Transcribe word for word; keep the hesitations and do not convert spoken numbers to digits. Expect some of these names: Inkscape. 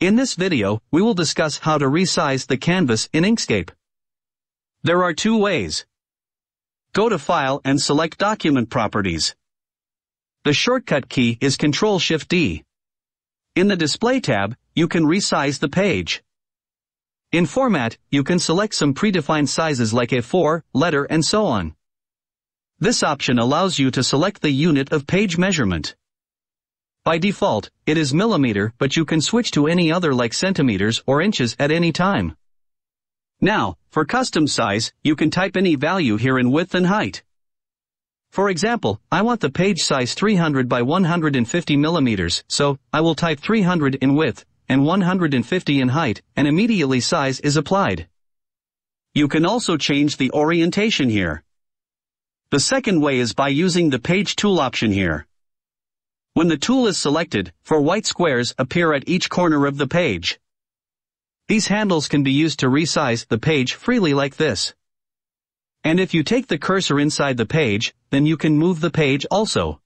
In this video, we will discuss how to resize the canvas in Inkscape. There are two ways. Go to File and select Document Properties. The shortcut key is control shift D. In the Display tab, you can resize the page. In Format, you can select some predefined sizes like A four, letter and so on. This option allows you to select the unit of page measurement. By default, it is millimeter, but you can switch to any other like centimeters or inches at any time. Now, for custom size, you can type any value here in width and height. For example, I want the page size three hundred by one hundred fifty millimeters, so I will type three hundred in width and one hundred fifty in height, and immediately size is applied. You can also change the orientation here. The second way is by using the Page Tool option here. When the tool is selected, four white squares appear at each corner of the page. These handles can be used to resize the page freely like this. And if you take the cursor inside the page, then you can move the page also.